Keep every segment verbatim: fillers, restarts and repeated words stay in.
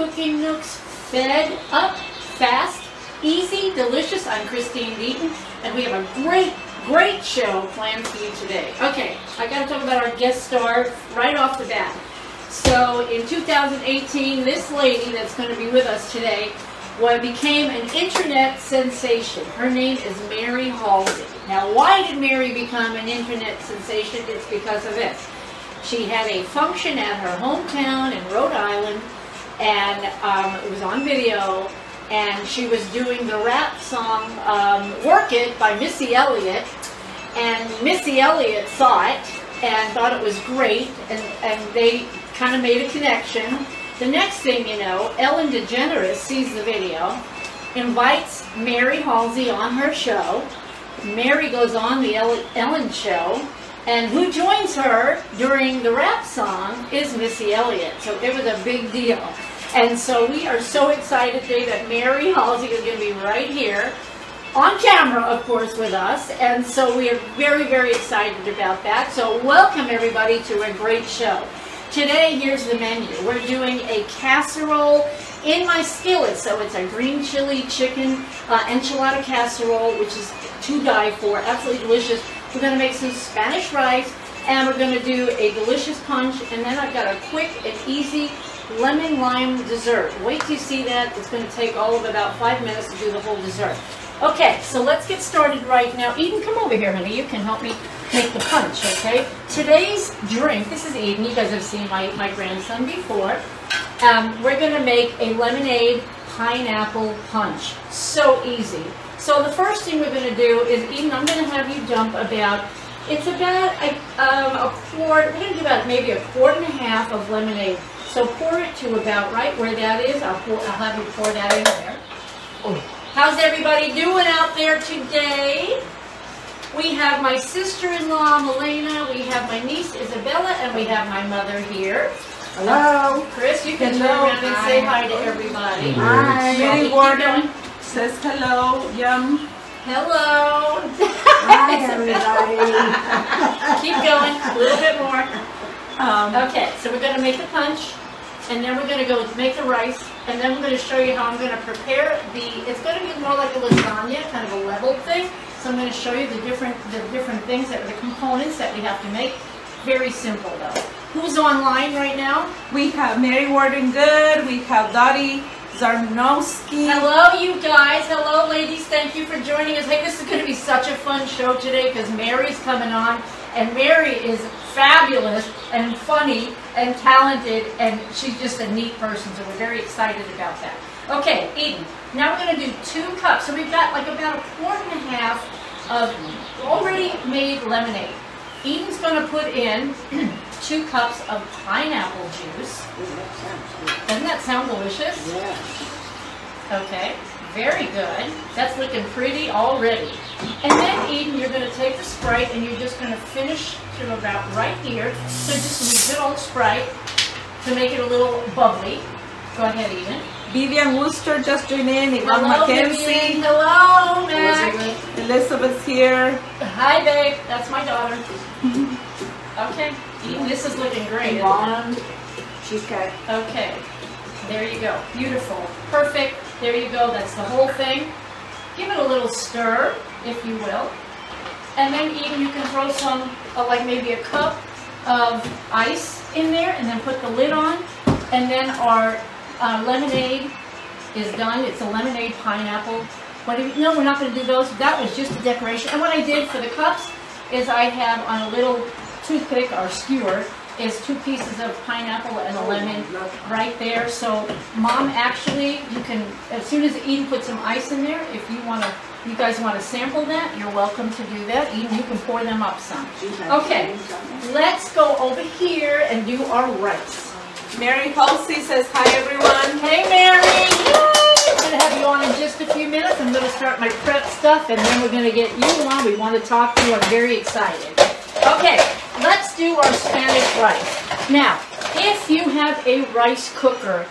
Cooking Nook's Fed Up, fast, easy, delicious. I'm Christine Deaton, and we have a great, great show planned for you today. Okay, I got to talk about our guest star right off the bat. So in two thousand eighteen, this lady that's going to be with us today what became an internet sensation. Her name is Mary Halsey. Now, why did Mary become an internet sensation? It's because of this. She had a function at her hometown in Rhode Island, and um, it was on video, and she was doing the rap song um, Work It by Missy Elliott, and Missy Elliott saw it and thought it was great, and, and they kind of made a connection. The next thing you know, Ellen DeGeneres sees the video, invites Mary Halsey on her show. Mary goes on the Ellen show, and who joins her during the rap song is Missy Elliott. So it was a big deal. And so we are so excited today that Mary Halsey is going to be right here, on camera, of course, with us. And so we are very, very excited about that. So welcome, everybody, to a great show. Today, here's the menu. We're doing a casserole in my skillet. So it's a green chili chicken uh, enchilada casserole, which is to die for, absolutely delicious. We're gonna make some Spanish rice, and we're gonna do a delicious punch, and then I've got a quick and easy lemon lime dessert. Wait till you see that. It's gonna take all of about five minutes to do the whole dessert. Okay, so let's get started right now. Eden, come over here, honey. You can help me make the punch, okay? Today's drink, this is Eden. You guys have seen my, my grandson before. Um, we're going to make a lemonade pineapple punch. So easy. So the first thing we're going to do is, Eden, I'm going to have you dump about, it's about a, um, a quart, we're going to do about maybe a quart and a half of lemonade. So pour it to about right where that is. I'll, pour, I'll have you pour that in there. Oh. How's everybody doing out there today? We have my sister-in-law, Milena. We have my niece, Isabella, and we have my mother here. Hello. Chris, you can hello. turn around and say hi, hi to everybody. Hi. Jenny Warden says hello. Yum. Hello. Hi, everybody. Keep going. A little bit more. Um, okay, so we're going to make the punch. And then we're going to go make the rice, and then we're going to show you how I'm going to prepare the, it's going to be more like a lasagna, kind of a leveled thing. So I'm going to show you the different the different things, that the components that we have to make. Very simple, though. Who's online right now? We have Mary Warden Good, we have Dottie Zarnowski. Hello, you guys. Hello, ladies. Thank you for joining us. Hey, this is going to be such a fun show today because Mary's coming on, and Mary is fabulous and funny and talented, and she's just a neat person, so we're very excited about that. Okay, Eden, now we're going to do two cups. So we've got like about a quart and a half of already made lemonade. Eden's going to put in two cups of pineapple juice. Ooh, that sounds good. Doesn't that sound delicious? Yeah. Okay, very good. That's looking pretty already. And then, Eden, you're going to take the Sprite and you're just going to finish to about right here. So just a good old Sprite to make it a little bubbly. Go ahead, Eden. Vivian Wooster just joined in. Yvonne McKenzie. Vivian. Hello, Mac. Elizabeth's here. Hi, babe. That's my daughter. Okay. Eden, this is looking great. Yvonne. She's got. Okay. There you go. Beautiful. Perfect. There you go. That's the whole thing. Give it a little stir, if you will. And then, Eden, you can throw some, uh, like maybe a cup of ice in there, and then put the lid on. And then our uh, lemonade is done. It's a lemonade pineapple. But if, no, we're not going to do those. That was just a decoration. And what I did for the cups is I have on a little toothpick or skewer is two pieces of pineapple and a lemon right there. So, Mom, actually, you can, as soon as Eden puts some ice in there, if you want to, you guys want to sample that, you're welcome to do that. Eden, you can pour them up some. Okay, let's go over here and do our rice. Mary Halsey says hi, everyone. Hey, Mary. Yay! I'm going to have you on in just a few minutes. I'm going to start my prep stuff, and then we're going to get you on. We want to talk to you. I'm very excited. Okay, let's do our Spanish rice. Now, if you have a rice cooker,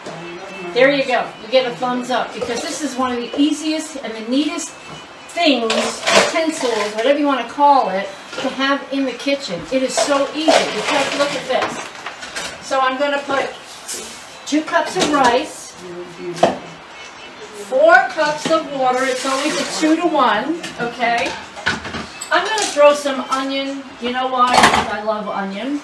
there you go. You get a thumbs up because this is one of the easiest and the neatest things, utensils, whatever you want to call it, to have in the kitchen. It is so easy. Because look at this. So I'm going to put two cups of rice. Four cups of water. It's always a two to one, okay? I'm going to throw some onion. You know why? Because I love onion.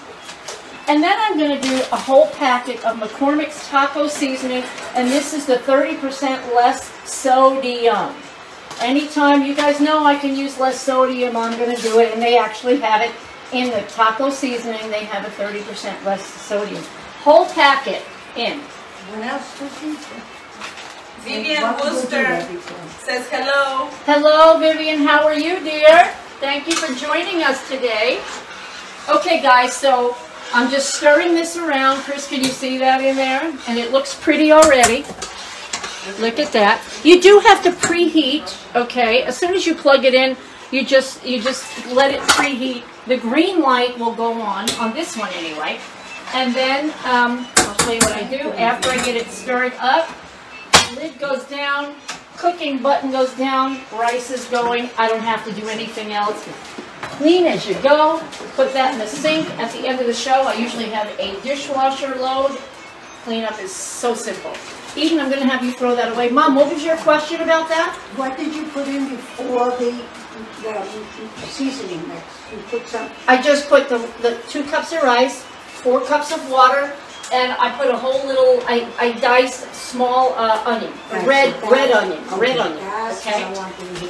And then I'm going to do a whole packet of McCormick's taco seasoning, and this is the thirty percent less sodium. Anytime, you guys know I can use less sodium, I'm going to do it, and they actually have it in the taco seasoning. They have a thirty percent less sodium. Whole packet in. What else does he do? Vivian Wooster says hello. Hello, Vivian. How are you, dear? Thank you for joining us today. Okay, guys, so I'm just stirring this around. Chris, can you see that in there? And it looks pretty already. Look at that. You do have to preheat, okay? As soon as you plug it in, you just you just let it preheat. The green light will go on, on this one anyway. And then um, I'll show you what I do after I get it stirred up. Lid goes down, cooking button goes down, rice is going. I don't have to do anything else. Clean as you go. Put that in the sink. At the end of the show, I usually have a dishwasher load. Cleanup is so simple. Eden, I'm going to have you throw that away. Mom, what was your question about that? What did you put in before the, the seasoning mix? You put some. I just put the, the two cups of rice, four cups of water, and I put a whole little. I, I diced small uh, onion, right, red so red onion, okay, red onion. Okay.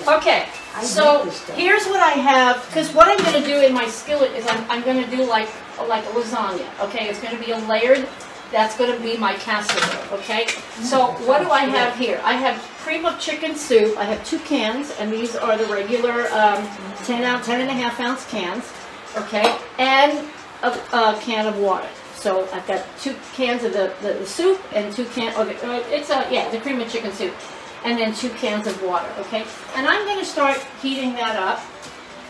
What okay. I so here's what I have. Because what I'm going to do in my skillet is I'm, I'm going to do like like a lasagna. Okay, it's going to be a layered. That's going to be my casserole, okay? So what do I have here? I have cream of chicken soup. I have two cans, and these are the regular um, ten ounce, ten and a half ounce cans, okay? And a, a can of water. So I've got two cans of the, the, the soup and two cans of the, it's a, yeah, the cream of chicken soup, and then two cans of water, okay? And I'm going to start heating that up.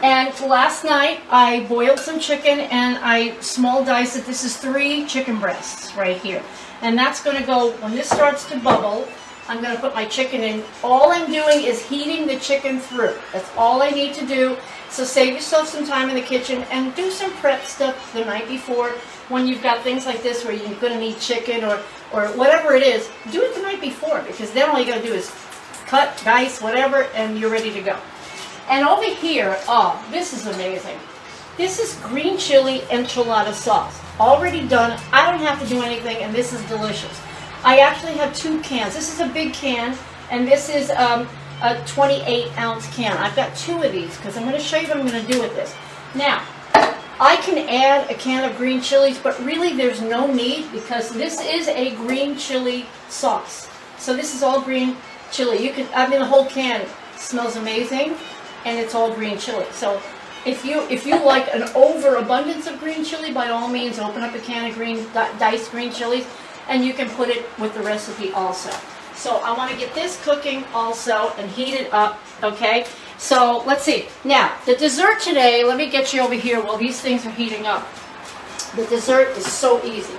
And last night I boiled some chicken and I small diced it. This is three chicken breasts right here. And that's going to go, when this starts to bubble, I'm going to put my chicken in. All I'm doing is heating the chicken through. That's all I need to do. So save yourself some time in the kitchen and do some prep stuff the night before when you've got things like this where you're going to need chicken or, or whatever it is. Do it the night before, because then all you got to do is cut, dice, whatever, and you're ready to go. And over here, oh, this is amazing. This is green chili enchilada sauce. Already done. I don't have to do anything, and this is delicious. I actually have two cans. This is a big can, and this is um, a twenty-eight ounce can. I've got two of these, because I'm going to show you what I'm going to do with this. Now, I can add a can of green chilies, but really there's no need, because this is a green chili sauce. So this is all green chili. You can, I mean, the whole can smells amazing. And it's all green chili. So if you if you like an overabundance of green chili, by all means, open up a can of green diced green chilies, and you can put it with the recipe also. So I want to get this cooking also and heat it up, okay? So let's see. Now, the dessert today, let me get you over here while these things are heating up. The dessert is so easy.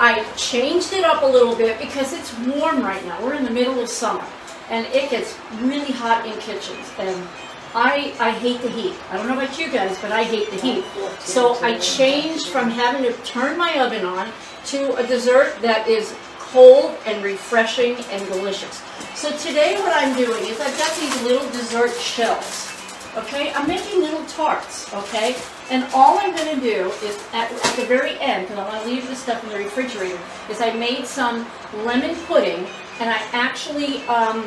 I changed it up a little bit because it's warm right now. We're in the middle of summer, and it gets really hot in kitchens. and. I, I hate the heat. I don't know about you guys, but I hate the heat. So I changed from having to turn my oven on to a dessert that is cold and refreshing and delicious. So today what I'm doing is I've got these little dessert shells. Okay, I'm making little tarts, okay? And all I'm going to do is at, at the very end, because I want to leave this stuff in the refrigerator, is I made some lemon pudding, and I actually... Um,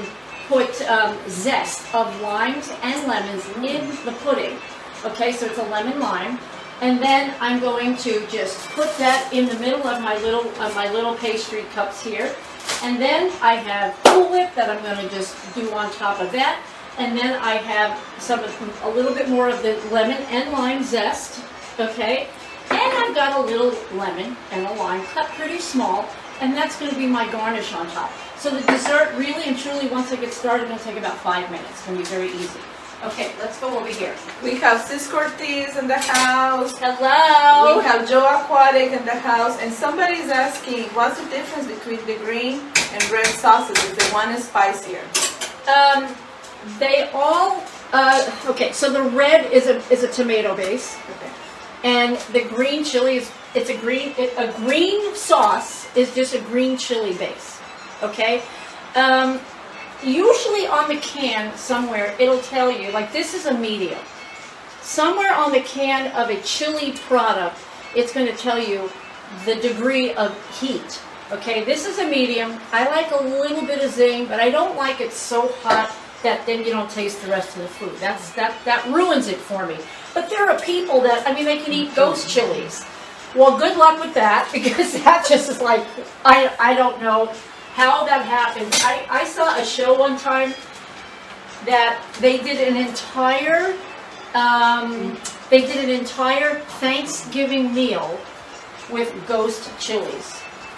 put um, zest of limes and lemons in the pudding. Okay, so it's a lemon lime, and then I'm going to just put that in the middle of my little of my little pastry cups here, and then I have Cool Whip that I'm going to just do on top of that, and then I have some of, a little bit more of the lemon and lime zest. Okay, and I've got a little lemon and a lime cut pretty small, and that's going to be my garnish on top. So the dessert, really and truly, once I get started, it'll take about five minutes. It's going to be very easy. Okay, let's go over here. We have Sis Cortez in the house. Hello. We have Joe Aquatic in the house. And somebody's asking, what's the difference between the green and red sauces? Is the one is spicier? Um, they all, uh, okay, so the red is a, is a tomato base. Okay. And the green chili, is it's a green, it, a green sauce is just a green chili base. okay? Um, usually on the can somewhere, it'll tell you, like this is a medium. Somewhere on the can of a chili product, it's going to tell you the degree of heat. Okay, this is a medium. I like a little bit of zing, but I don't like it so hot that then you don't taste the rest of the food. That's, that, that ruins it for me. But there are people that, I mean, they can eat ghost chilies. Well, good luck with that, because that just is like, I, I don't know how that happens. I, I saw a show one time that they did an entire, um, they did an entire Thanksgiving meal with ghost chilies.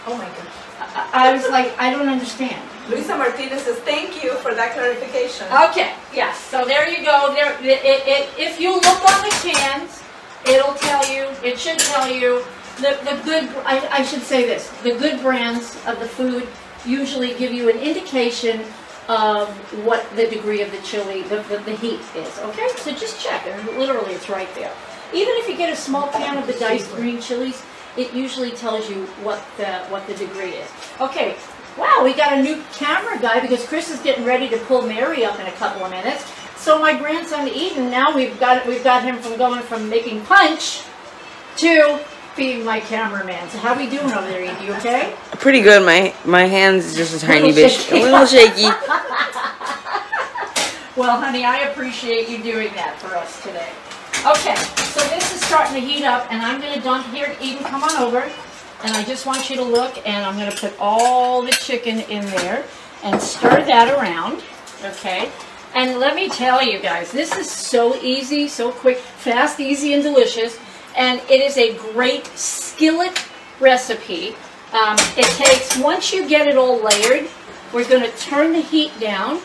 Oh my gosh. I, I was like, I don't understand. Luisa Martinez says, thank you for that clarification. Okay, yes. So there you go. There, it, it, it, if you look on the cans, it'll tell you, it should tell you, the, the good, I, I should say this, the good brands of the food usually give you an indication of what the degree of the chili, the, the, the heat is. Okay, so just check. And literally, it's right there. Even if you get a small can of the diced green chilies, it usually tells you what the, what the degree is. Okay, wow, we got a new camera guy because Chris is getting ready to pull Mary up in a couple of minutes. So my grandson Eden, now we've got we've got him from going from making punch to being my cameraman. So how are we doing over there, Eden? You okay? Pretty good. My my hand's just a tiny bit shaky. A little shaky. Well, honey, I appreciate you doing that for us today. Okay, so this is starting to heat up, and I'm going to dump here. Eden, come on over, and I just want you to look, and I'm going to put all the chicken in there and stir that around, okay? And let me tell you guys, this is so easy, so quick, fast, easy, and delicious, and it is a great skillet recipe. Um, it takes, once you get it all layered, we're going to turn the heat down,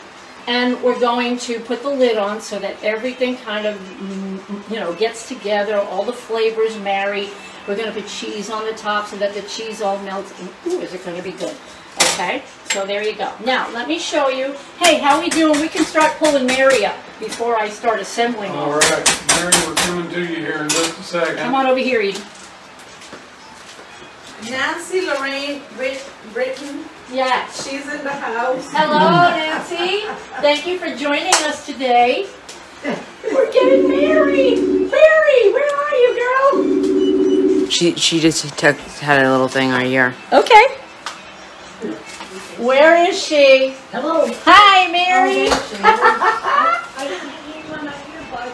and we're going to put the lid on so that everything kind of, you know, gets together, all the flavors marry. We're going to put cheese on the top so that the cheese all melts. And, ooh, is it going to be good? Okay, so there you go. Now, let me show you. Hey, how we doing? We can start pulling Mary up before I start assembling. All right, Mary, we're coming to you here in just a second. Come on over here, Eden. Nancy Lorraine Britton. Yeah, she's in the house. Hello, Nancy. Thank you for joining us today. We're getting married. Mary, where are you, girl? She she just took, had a little thing on her ear. Okay. Where is she? Hello. Hi, Mary. I can't hear my earbuds.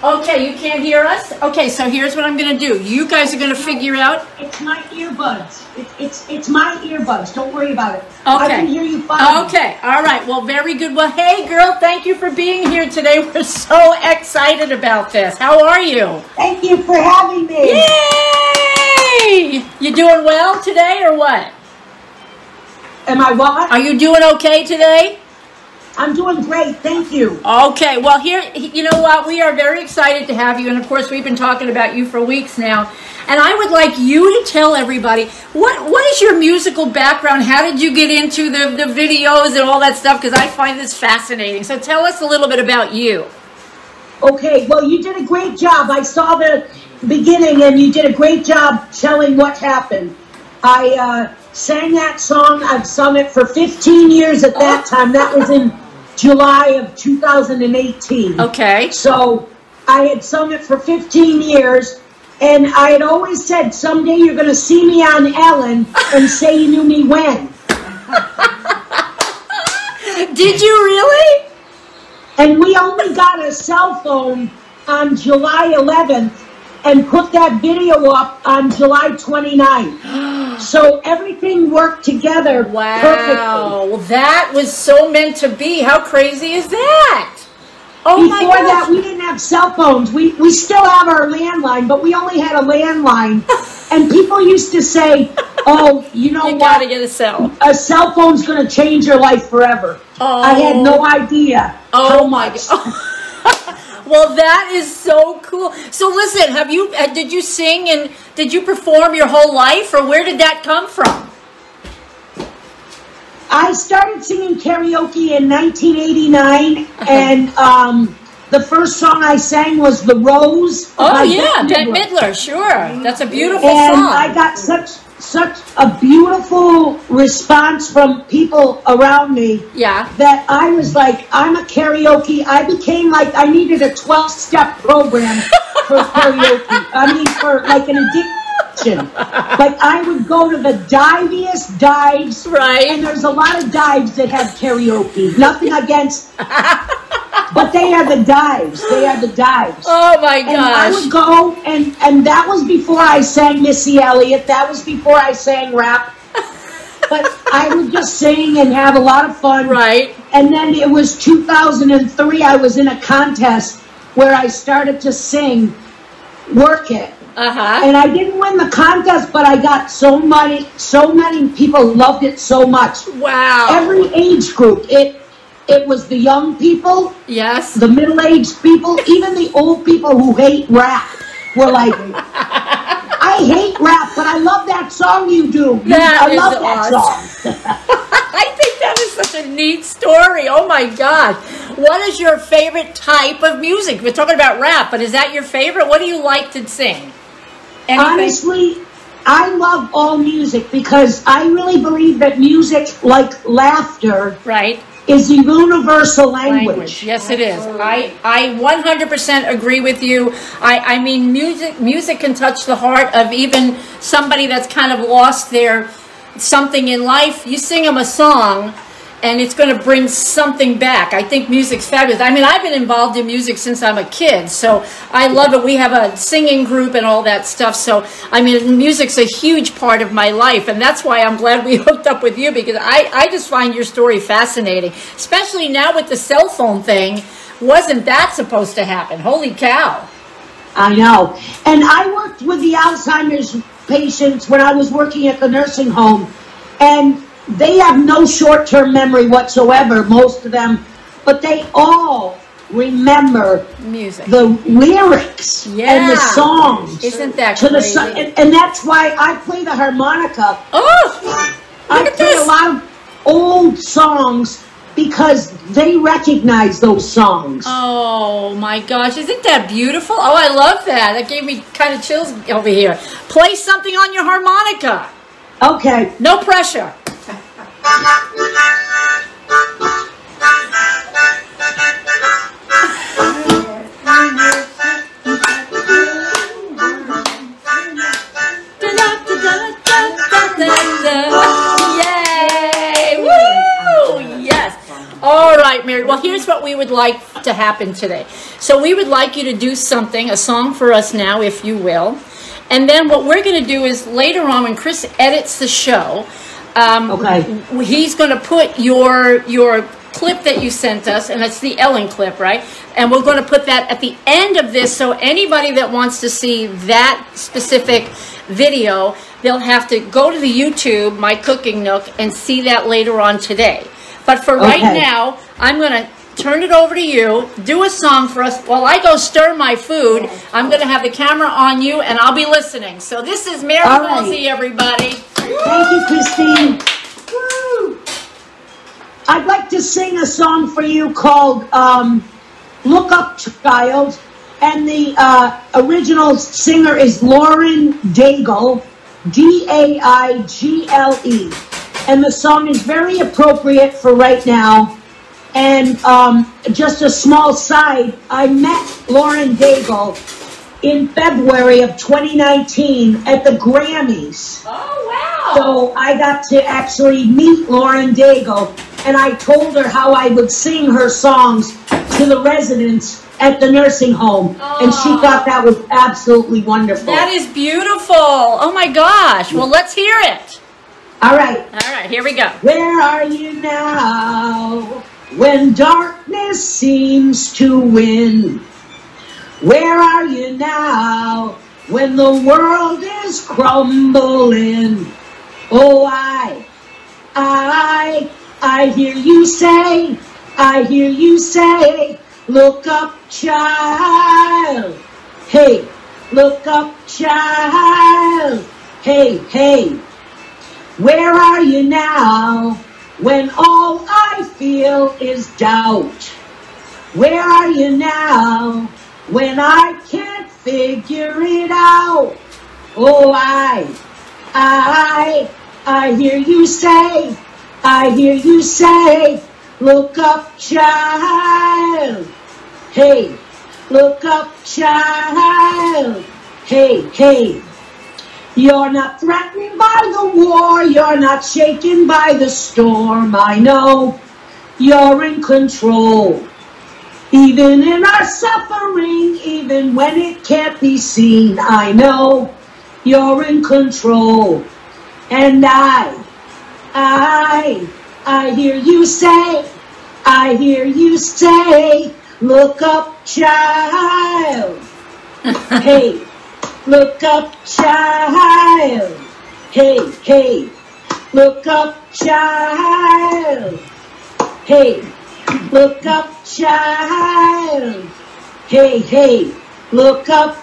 Okay, you can't hear us? Okay, so here's what I'm going to do. You guys are going to figure out. It's my earbuds. It's it's my earbuds. Don't worry about it. Okay. I can hear you fine. Okay. All right. Well, very good. Well, hey, girl, thank you for being here today. We're so excited about this. How are you? Thank you for having me. Yay! You doing well today or what? Am I what? Are you doing okay today? I'm doing great. Thank you. Okay. Well, here, you know what? We are very excited to have you. And, of course, we've been talking about you for weeks now. And I would like you to tell everybody, what what is your musical background? How did you get into the, the videos and all that stuff? Because I find this fascinating. So tell us a little bit about you. Okay, well, you did a great job. I saw the beginning, and you did a great job telling what happened. I uh, sang that song. I've sung it for fifteen years at that time. That was in July of two thousand eighteen. Okay. So I had sung it for fifteen years. And I had always said, someday you're going to see me on Ellen and say you knew me when. Did you really? And we only got a cell phone on July eleventh and put that video up on July twenty-ninth. So everything worked together wow. perfectly. Wow, that was so meant to be. How crazy is that? Oh Before my gosh. that, we didn't have cell phones. We, we still have our landline, but we only had a landline. And people used to say, oh, you know you what? Gotta get a cell. A cell phone's going to change your life forever. Oh. I had no idea. Oh, my gosh. Oh. Well, that is so cool. So, listen, have you? did you sing and did you perform your whole life, or where did that come from? I started singing karaoke in nineteen eighty-nine, and um, the first song I sang was "The Rose." Oh yeah, Bette Midler. Bette Midler, sure, that's a beautiful and song. And I got such such a beautiful response from people around me. Yeah. That I was like, I'm a karaoke. I became like, I needed a twelve-step program for karaoke. I mean, for like an addiction. Like, I would go to the diviest dives. Right. And there's a lot of dives that have karaoke. Nothing against... But they are the dives. They are the dives. Oh, my gosh. And I would go, and, and that was before I sang Missy Elliott. That was before I sang rap. But I would just sing and have a lot of fun. Right. And then it was two thousand three. I was in a contest where I started to sing Work It. Uh-huh. And I didn't win the contest, but I got so many, so many people loved it so much. Wow. Every age group. It... It was the young people, yes, the middle-aged people, even the old people who hate rap were like, I hate rap, but I love that song you do. That I love that awesome. song. I think that is such a neat story. Oh, my God. What is your favorite type of music? We're talking about rap, but is that your favorite? What do you like to sing? Anything? Honestly, I love all music because I really believe that music, like laughter, right, is a universal language. language. Yes, it is. I, I one hundred percent agree with you. I, I mean, music music can touch the heart of even somebody that's kind of lost their something in life. You sing them a song, and it's going to bring something back. I think music's fabulous. I mean, I've been involved in music since I'm a kid, so I love it. We have a singing group and all that stuff, so, I mean, music's a huge part of my life, and that's why I'm glad we hooked up with you, because I, I just find your story fascinating, especially now with the cell phone thing. Wasn't that supposed to happen? Holy cow. I know. And I worked with the Alzheimer's patients when I was working at the nursing home, and they have no short-term memory whatsoever, most of them, but they all remember music, the lyrics, yeah, and the songs. Isn't that to crazy? The so and, and that's why I play the harmonica. Oh, I play this. a lot of old songs because they recognize those songs. Oh, my gosh. Isn't that beautiful? Oh, I love that. That gave me kind of chills over here. Play something on your harmonica. Okay. No pressure. Yay! Woo! Yes. All right, Mary. Well, here's what we would like to happen today. So we would like you to do something, a song for us now, if you will. And then what we're going to do is later on when Chris edits the show, Um, okay. He's going to put your your clip that you sent us, and it's the Ellen clip, right? And we're going to put that at the end of this, so anybody that wants to see that specific video, they'll have to go to the YouTube, My Cooking Nook, and see that later on today. But for okay. right now, I'm going to turn it over to you. Do a song for us. While I go stir my food, I'm going to have the camera on you, and I'll be listening. So this is Mary Halsey, everybody. Thank you, Christine. Woo! I'd like to sing a song for you called um, Look Up, Child. And the uh, original singer is Lauren Daigle, D A I G L E. And the song is very appropriate for right now. And um, just a small side, I met Lauren Daigle in February of twenty nineteen at the Grammys. Oh, wow. So I got to actually meet Lauren Daigle, and I told her how I would sing her songs to the residents at the nursing home. Oh. And she thought that was absolutely wonderful. That is beautiful. Oh, my gosh. Well, let's hear it. All right. All right, here we go. Where are you now when darkness seems to win? Where are you now when the world is crumbling? Oh, I, I, I hear you say, I hear you say, look up, child. Hey, look up, child. Hey, hey. Where are you now when all I feel is doubt? Where are you now when I can't figure it out? Oh, I, I, I hear you say, I hear you say, look up, child. Hey, look up, child. Hey, hey. You're not threatened by the war. You're not shaken by the storm. I know you're in control. Even in our suffering, even when it can't be seen, I know you're in control. And I, I, I hear you say, I hear you say, look up, child. Hey. Look up, child. Hey, hey. Look up, child. Hey. Look up, child. Hey, hey. Look up.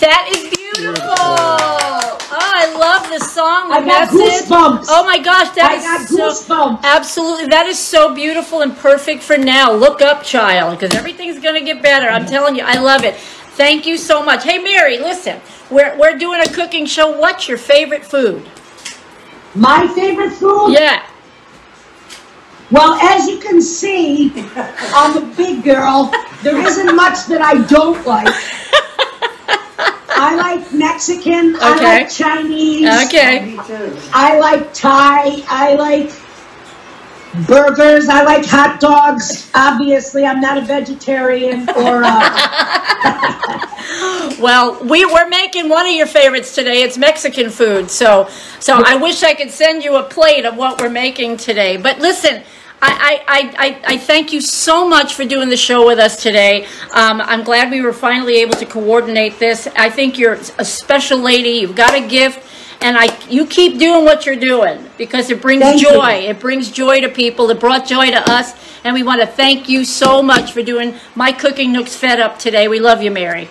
That is beautiful. beautiful. Oh, I love the song. The I got message. goosebumps. Oh my gosh, that I is got so, goosebumps. Absolutely, that is so beautiful and perfect for now. Look up, child, because everything's gonna get better. I'm telling you, I love it. Thank you so much. Hey, Mary, listen, we're, we're doing a cooking show. What's your favorite food? My favorite food? Yeah. Well, as you can see, I'm a big girl. There isn't much that I don't like. I like Mexican. Okay. I like Chinese. Okay. Me too. I like Thai. I like burgers. I like hot dogs. Obviously, I'm not a vegetarian or a... Well, we were making one of your favorites today. It's Mexican food. So, so I wish I could send you a plate of what we're making today. But listen, I, I, I, I thank you so much for doing the show with us today. Um, I'm glad we were finally able to coordinate this. I think you're a special lady. You've got a gift. And I, you keep doing what you're doing because it brings thank joy. You. It brings joy to people. It brought joy to us. And we want to thank you so much for doing My Cooking Nook's Fed Up today. We love you, Mary.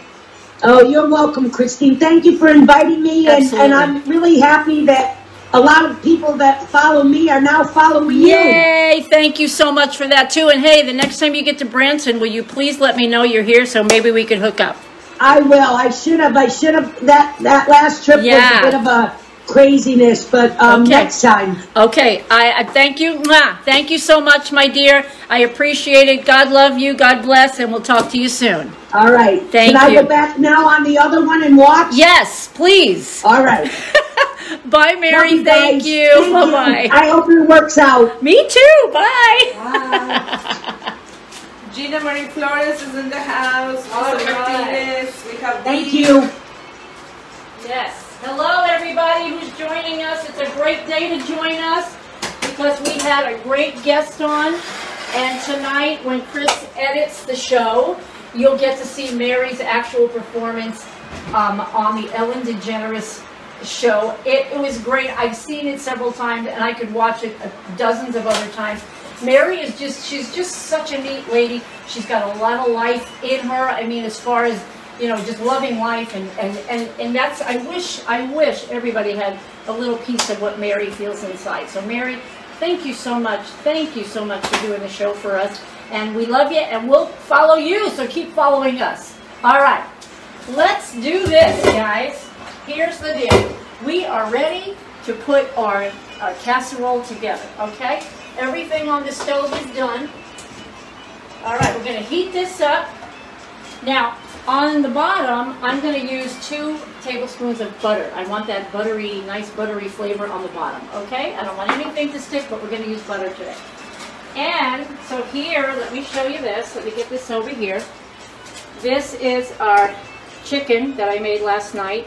Oh, you're welcome, Christine. Thank you for inviting me. And, and I'm really happy that a lot of people that follow me are now following you. Yay. Thank you so much for that, too. And, hey, the next time you get to Branson, will you please let me know you're here so maybe we could hook up? I will. I should have. I should have. That that last trip yeah. was a bit of a craziness, but um, okay. next time. Okay. I, I thank you. Mwah. Thank you so much, my dear. I appreciate it. God love you. God bless, and we'll talk to you soon. All right. Thank you. Can I you. go back now on the other one and watch? Yes, please. All right. Bye, Mary. Love you thank guys. you. Thank Bye-bye. You. I hope it works out. Me too. Bye. Bye. Gina Marie Flores is in the house. All right. We have Thank Dee. you. Yes. Hello, everybody who's joining us. It's a great day to join us because we had a great guest on. And tonight, when Chris edits the show, you'll get to see Mary's actual performance um, on the Ellen DeGeneres show. It, it was great. I've seen it several times, and I could watch it dozens of other times. Mary is just, she's just such a neat lady. She's got a lot of life in her. I mean, as far as, you know, just loving life. And, and, and, and that's, I wish, I wish everybody had a little piece of what Mary feels inside. So Mary, thank you so much. Thank you so much for doing the show for us. And we love you and we'll follow you. So keep following us. All right. Let's do this, guys. Here's the deal. We are ready to put our, our casserole together, okay? Everything on the stove is done. All right, we're going to heat this up. Now, on the bottom, I'm going to use two tablespoons of butter. I want that buttery, nice buttery flavor on the bottom, okay? I don't want anything to stick, but we're going to use butter today. And so here, let me show you this. Let me get this over here. This is our chicken that I made last night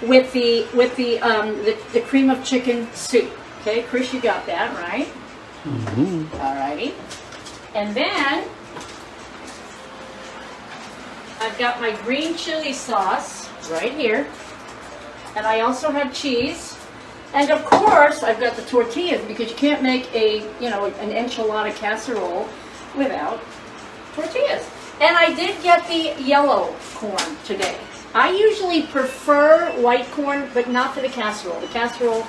with the, with the, um, the, the cream of chicken soup, okay? Chris, you got that, right? Mm-hmm. All righty. And then I've got my green chili sauce right here. And I also have cheese. And of course, I've got the tortillas because you can't make a, you know, an enchilada casserole without tortillas. And I did get the yellow corn today. I usually prefer white corn, but not for the casserole. The casserole,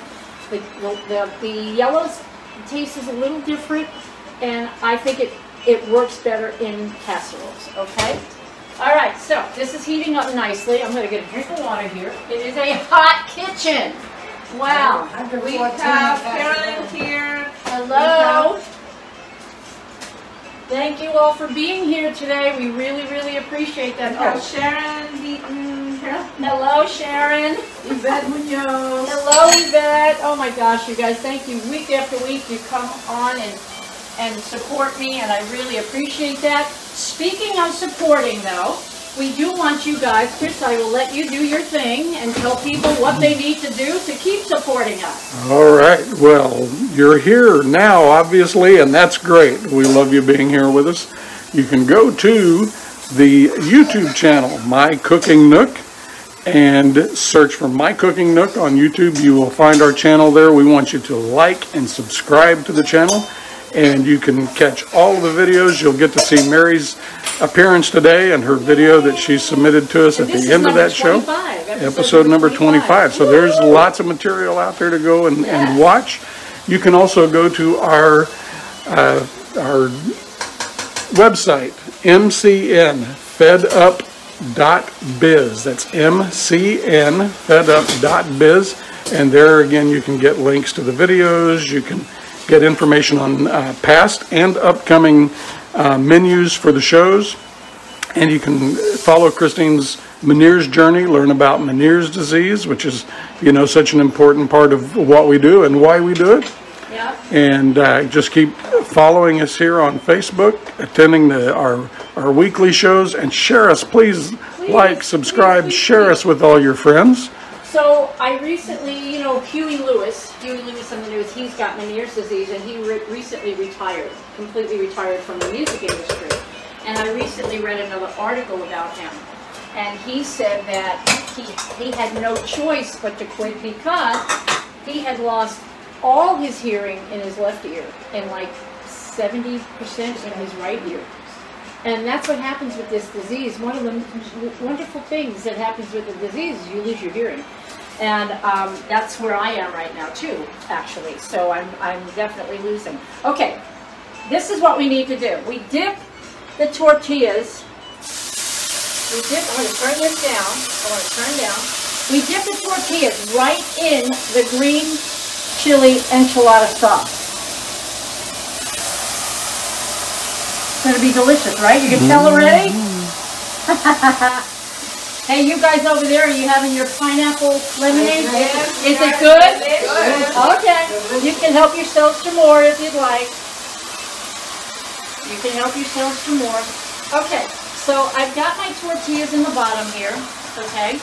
the, the, the, the yellows. It tastes a little different, and I think it, it works better in casseroles, okay? All right, so this is heating up nicely. I'm going to get a drink of water here. It is a hot kitchen. Wow. We have Carolyn here. Hello. Thank you all for being here today. We really, really appreciate that. Oh, Sharon Beaton. Hello, Sharon. Yvette Munoz. Hello, Yvette. Oh, my gosh, you guys. Thank you. Week after week, you come on and and support me, and I really appreciate that. Speaking of supporting, though, we do want you guys, Chris, I will let you do your thing and tell people what they need to do to keep supporting us. All right. Well, you're here now, obviously, and that's great. We love you being here with us. You can go to the YouTube channel, My Cooking Nook, and search for My Cooking Nook on YouTube. You will find our channel there. We want you to like and subscribe to the channel. And you can catch all of the videos. You'll get to see Mary's appearance today and her video that she submitted to us at the end of that show. Episode number twenty-five. So there's lots of material out there to go and, and watch. You can also go to our, uh, our website, M C N fed up dot biz. That's M C N fed up dot biz. And there again you can get links to the videos. You can get information on uh, past and upcoming uh, menus for the shows. And you can follow Christine's Meniere's journey, learn about Meniere's disease, which is, you know, such an important part of what we do and why we do it. Yeah. And uh, just keep following us here on Facebook, attending the, our, our weekly shows, and share us. Please, please like, subscribe, please, please, share please. us with all your friends. So I recently, you know, Huey Lewis, Huey Lewis on the news, he's got Meniere's disease, and he re recently retired, completely retired from the music industry. And I recently read another article about him, and he said that he, he had no choice but to quit because he had lost all his hearing in his left ear and like seventy percent in his right ear. And that's what happens with this disease. One of the wonderful things that happens with the disease is you lose your hearing. And um, that's where I am right now too, actually. So I'm, I'm definitely losing. Okay, this is what we need to do. We dip the tortillas. We dip, I'm gonna turn this down. I wanna turn down. We dip the tortillas right in the green chili enchilada sauce. Going to be delicious, right? You can tell already? Hey, you guys over there, are you having your pineapple lemonade? Yes, Is it good? It is good. Okay. You can help yourselves to more if you'd like. You can help yourselves to more. Okay, so I've got my tortillas in the bottom here. Okay.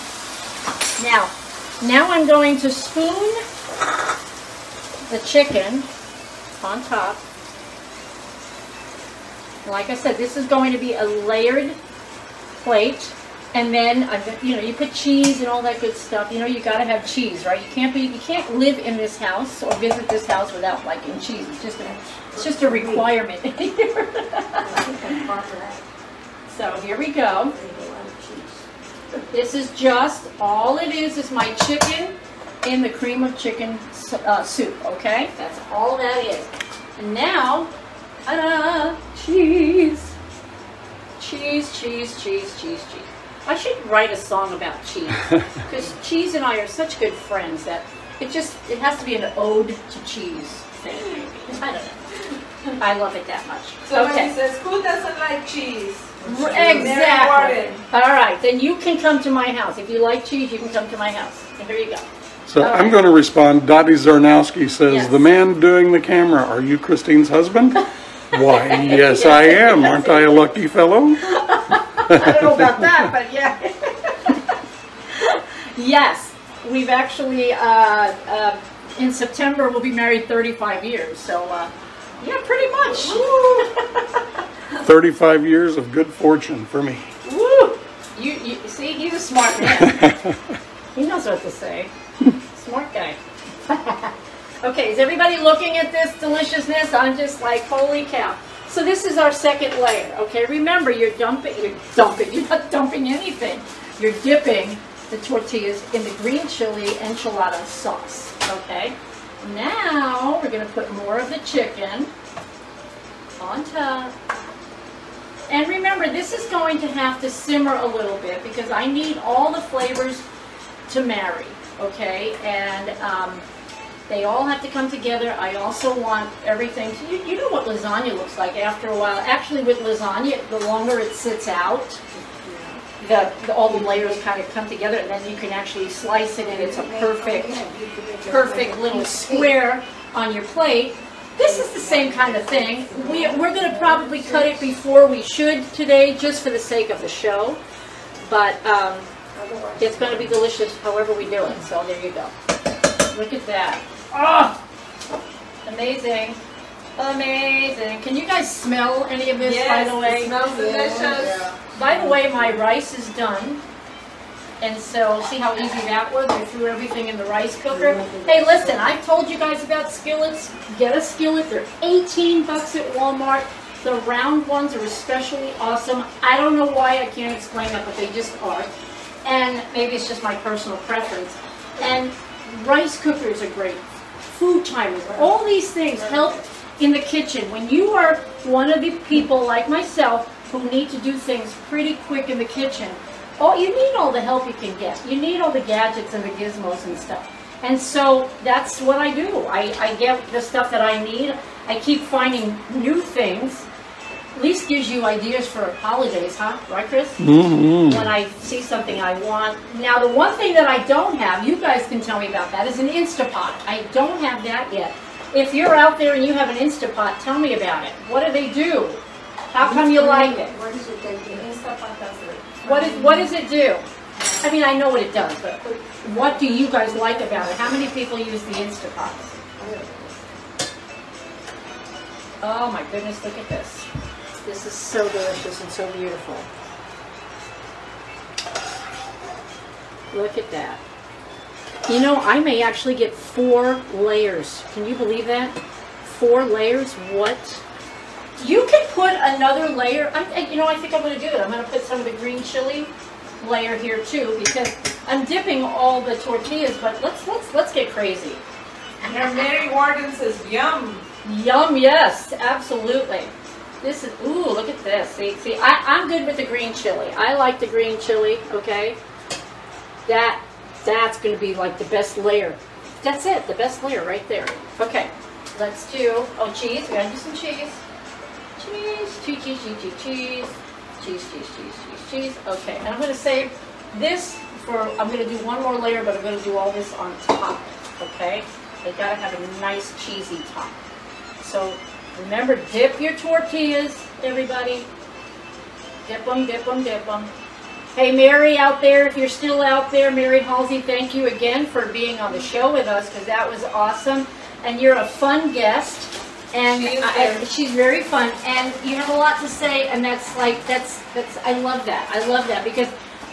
Now, now I'm going to spoon the chicken on top. Like I said, this is going to be a layered plate, and then you know you put cheese and all that good stuff. You know you got to have cheese, right? You can't be, you can't live in this house or visit this house without liking cheese. It's just a, it's just a requirement. So here we go. This is just all it is is my chicken in the cream of chicken uh, soup. Okay, that's all that is. And now. Ta-da! Cheese! Cheese, cheese, cheese, cheese, cheese. I should write a song about cheese, because cheese and I are such good friends that it just, it has to be an ode to cheese thing. I don't know. I love it that much. So okay. When he says, who doesn't like cheese? Exactly. All right, then you can come to my house. If you like cheese, you can come to my house. And here you go. So okay. I'm going to respond. Dottie Zarnowski says, yes. The man doing the camera, are you Christine's husband? Why, yes, yes, I am. Aren't I a lucky fellow? I don't know about that, but yeah. Yes, we've actually, uh, uh, in September, we'll be married thirty-five years. So, uh, yeah, pretty much. thirty-five years of good fortune for me. Woo! You, you, see, he's a smart man. He knows what to say. Smart guy. Okay, is everybody looking at this deliciousness? I'm just like, holy cow. So this is our second layer, okay? Remember, you're dumping, you're dumping, you're not dumping anything. You're dipping the tortillas in the green chili enchilada sauce, okay? Now, we're gonna put more of the chicken on top. And remember, this is going to have to simmer a little bit because I need all the flavors to marry, okay? And um, they all have to come together. I also want everything to, you, you know what lasagna looks like after a while. Actually, with lasagna, the longer it sits out, the, the, all the layers kind of come together, and then you can actually slice it, and it's a perfect, perfect little square on your plate. This is the same kind of thing. We, we're going to probably cut it before we should today, just for the sake of the show. But um, it's going to be delicious however we do it. So there you go. Look at that. Oh, amazing. Amazing. Can you guys smell any of this, yes, by the way? It smells delicious. Yeah. By the way, my rice is done. And so, see how easy that was? I threw everything in the rice cooker. Hey, listen, I've told you guys about skillets. Get a skillet. They're eighteen bucks at Walmart. The round ones are especially awesome. I don't know why, I can't explain that, but they just are. And maybe it's just my personal preference. And rice cookers are great. Food timers. All these things help in the kitchen. When you are one of the people like myself who need to do things pretty quick in the kitchen, oh, you need all the help you can get. You need all the gadgets and the gizmos and stuff. And so that's what I do. I, I get the stuff that I need. I keep finding new things. At least gives you ideas for holidays, huh? Right, Chris? Mm-hmm. When I see something I want. Now, the one thing that I don't have, you guys can tell me about that, is an Instapot. I don't have that yet. If you're out there and you have an Instapot, tell me about it. What do they do? How come you like it? Where does it take the Instapot? What, is, what does it do? I mean, I know what it does, but what do you guys like about it? How many people use the Instapot? Oh my goodness, look at this. This is so delicious and so beautiful. Look at that. You know, I may actually get four layers. Can you believe that? Four layers? What? You can put another layer, I, you know, I think I'm going to do it. I'm going to put some of the green chili layer here too, because I'm dipping all the tortillas, but let's let's let's get crazy. And our Mary Warden says, yum. Yum, yes, absolutely. This is, ooh, look at this. See, see, I, I'm good with the green chili. I like the green chili, okay? That, that's going to be like the best layer. That's it, the best layer right there. Okay, let's do, oh, cheese. We're going to do some cheese. Cheese, cheese, cheese, cheese, cheese, cheese, cheese, cheese, cheese, cheese. Okay, and I'm going to save this for, I'm going to do one more layer, but I'm going to do all this on top, okay? They've got to have a nice cheesy top. So remember, dip your tortillas, everybody. Dip them, dip them, dip them. Hey, Mary out there, if you're still out there, Mary Halsey, thank you again for being on the show with us, because that was awesome. And you're a fun guest. And I, she's very fun, and you have a lot to say, and that's like, that's, that's, I love that. I love that, because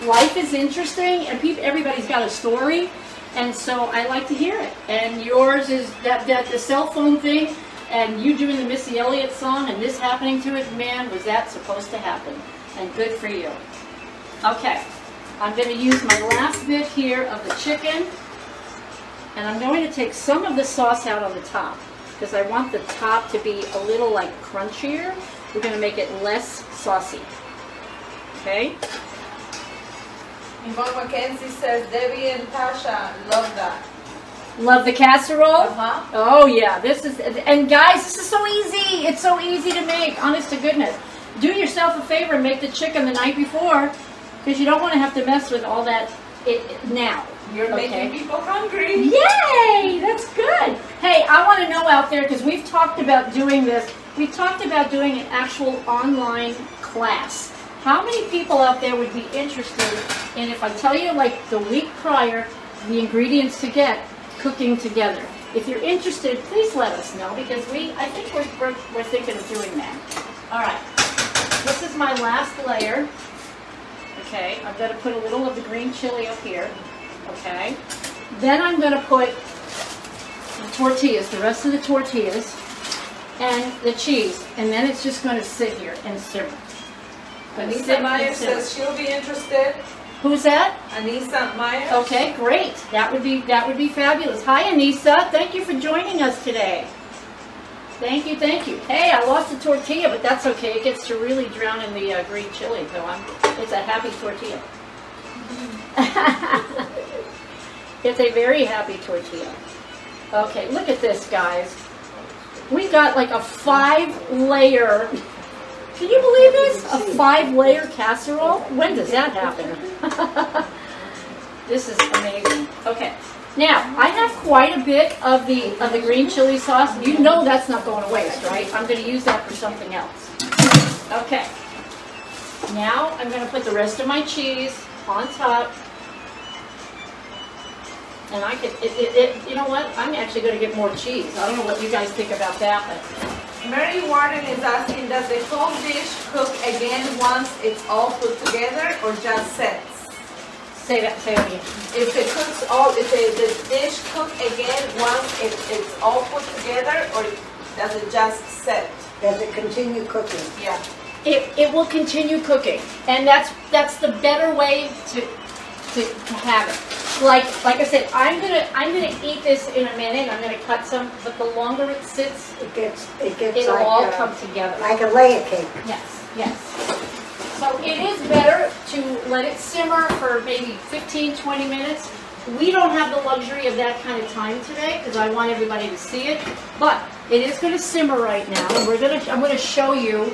life is interesting, and people, everybody's got a story, and so I like to hear it. And yours is that, that the cell phone thing, and you doing the Missy Elliott song, and this happening to it, man, was that supposed to happen? And good for you. Okay, I'm gonna use my last bit here of the chicken, and I'm going to take some of the sauce out on the top, because I want the top to be a little like crunchier. We're going to make it less saucy. Okay? Yvonne McKenzie says, Debbie and Tasha, love that. Love the casserole? Uh-huh. Oh yeah, this is, and guys, this is so easy. It's so easy to make, honest to goodness. Do yourself a favor and make the chicken the night before, because you don't want to have to mess with all that it, it, now. You're okay. Making people hungry. Yay! That's good. Hey, I want to know out there, because we've talked about doing this. We talked about doing an actual online class. How many people out there would be interested in, if I tell you like the week prior, the ingredients to get, cooking together? If you're interested, please let us know, because we, I think we're, we're, we're thinking of doing that. All right. This is my last layer. Okay. I'm going to put a little of the green chili up here. Okay, then I'm going to put the tortillas, the rest of the tortillas, and the cheese, and then it's just going to sit here and simmer. Anisa Meyer says she'll be interested. Who's that? Anisa Meyer. Okay, great. That would be that would be fabulous. Hi, Anisa. Thank you for joining us today. Thank you, thank you. Hey, I lost the tortilla, but that's okay. It gets to really drown in the uh, green chili, so I'm, it's a happy tortilla. It's a very happy tortilla. Okay, look at this, guys. We got like a five-layer, can you believe this? A five-layer casserole? When does that happen? This is amazing. Okay. Now, I have quite a bit of the of the green chili sauce. You know that's not going to waste, right? I'm going to use that for something else. Okay. Now, I'm going to put the rest of my cheese on top. And I could, it, it, it, you know what? I'm actually going to get more cheese. I don't know what you guys think about that, but... Mary Warden is asking, does the whole dish cook again once it's all put together or just set? Say that, say that again. If it cooks all, if the, the dish cook again once it, it's all put together, or does it just set? Does it continue cooking? Yeah. It it will continue cooking, and that's that's the better way to to, to have it. Like like I said, I'm gonna I'm gonna eat this in a minute. I'm gonna cut some, but the longer it sits, it gets it gets it'll like all a, come together like a layer cake. Yes, yes. So it is better to let it simmer for maybe fifteen, twenty minutes. We don't have the luxury of that kind of time today because I want everybody to see it. But it is going to simmer right now, and we're going to I'm going to show you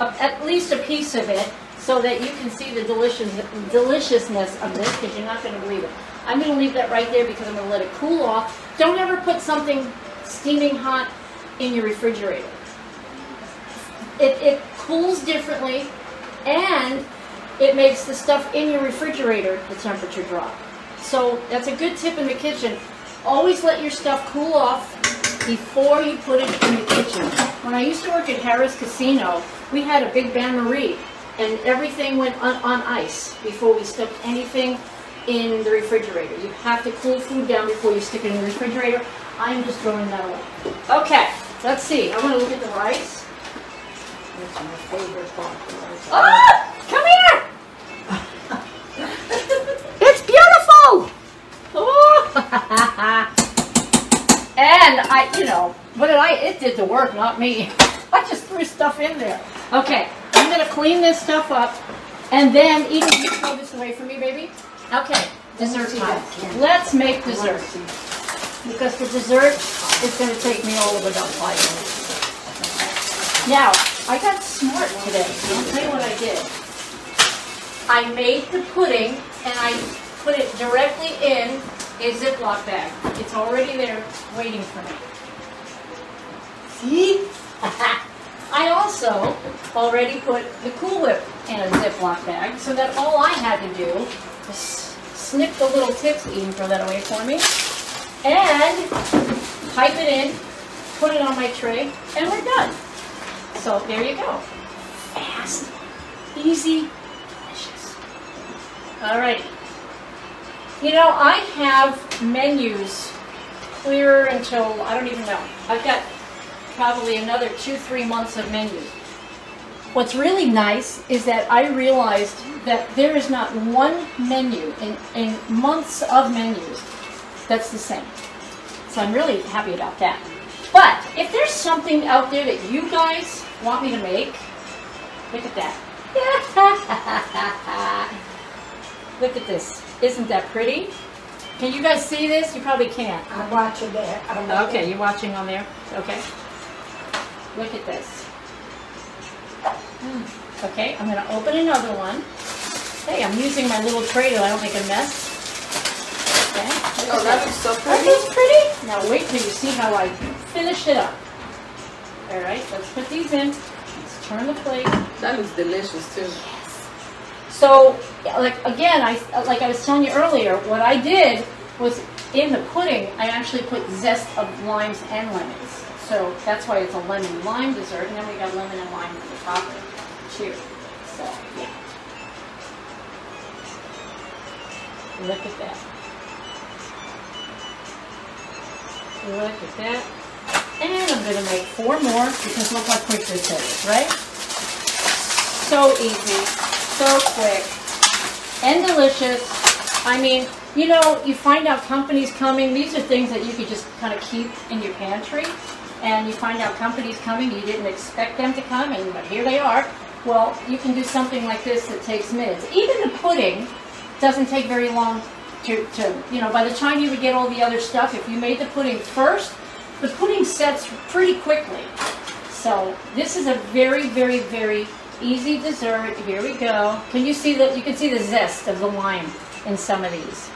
a, at least a piece of it so that you can see the delicious deliciousness of this, because you're not going to believe it. I'm going to leave that right there because I'm going to let it cool off. Don't ever put something steaming hot in your refrigerator. It it cools differently. And it makes the stuff in your refrigerator, the temperature drop. So that's a good tip in the kitchen. Always let your stuff cool off before you put it in the kitchen. When I used to work at Harris Casino, we had a big Bain Marie, and everything went on, on ice before we stuck anything in the refrigerator. You have to cool food down before you stick it in the refrigerator. I'm just throwing that away. Okay, let's see. I want to look at the rice. It's my favorite part. Oh, come here! It's beautiful! Oh. And I, you know, but it, I, it did the work, not me. I just threw stuff in there. Okay, I'm going to clean this stuff up, and then Edie, can you throw this away for me, baby? Okay, dessert time. Let's make dessert. Because for dessert, it's going to take me all of about five minutes. Now, I got smart today. I'll tell you what I did. I made the pudding and I put it directly in a Ziploc bag. It's already there waiting for me. See? I also already put the Cool Whip in a Ziploc bag so that all I had to do was snip the little tips, even throw that away for me, and pipe it in, put it on my tray, and we're done. So there you go. Fast, easy, delicious. All right. You know, I have menus clear until, I don't even know. I've got probably another two, three months of menus. What's really nice is that I realized that there is not one menu in, in months of menus that's the same. So I'm really happy about that. But if there's something out there that you guys want me to make, look at that. Look at this. Isn't that pretty? Can you guys see this? You probably can't. I'm watching there. I'm okay, watching. You're watching on there? Okay. Look at this. Okay, I'm going to open another one. Hey, I'm using my little tray that I don't make a mess. Okay. Oh, that looks so pretty. That looks pretty. Now wait till you see how I finish it up. All right, let's put these in. Let's turn the plate. That looks delicious too. Yes. So, like again, I like I was telling you earlier, what I did was in the pudding, I actually put zest of limes and lemons. So that's why it's a lemon lime dessert. And then we got lemon and lime for the topping. Cheers. So yeah. Look at that. Look at that. And I'm going to make four more because look how quick this is, right? So easy, so quick, and delicious. I mean, you know, you find out companies coming. These are things that you could just kind of keep in your pantry and you find out companies coming, you didn't expect them to come, and but here they are. Well, you can do something like this that takes minutes. Even the pudding doesn't take very long to, to, you know, by the time you would get all the other stuff, if you made the pudding first, the pudding sets pretty quickly. So this is a very, very, very easy dessert. Here we go. Can you see that? You can see the zest of the lime in some of these.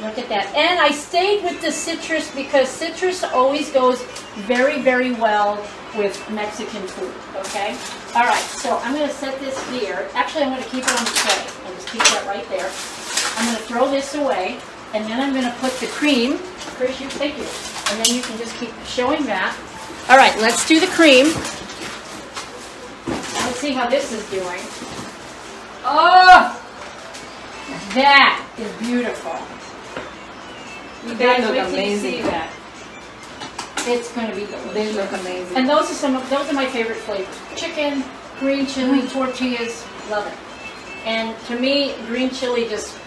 Look at that. And I stayed with the citrus because citrus always goes very, very well with Mexican food, okay? All right, so I'm going to set this here. Actually, I'm going to keep it on the tray. I'll just keep that right there. I'm going to throw this away, and then I'm going to put the cream. Chris, you take it. And then you can just keep showing that. All right, let's do the cream. Let's see how this is doing. Oh! That is beautiful. You guys look amazing. See that. It's going to be delicious. They look amazing. And those are some of those are my favorite flavors: chicken, green chili, tortillas. Love it. And to me, green chili just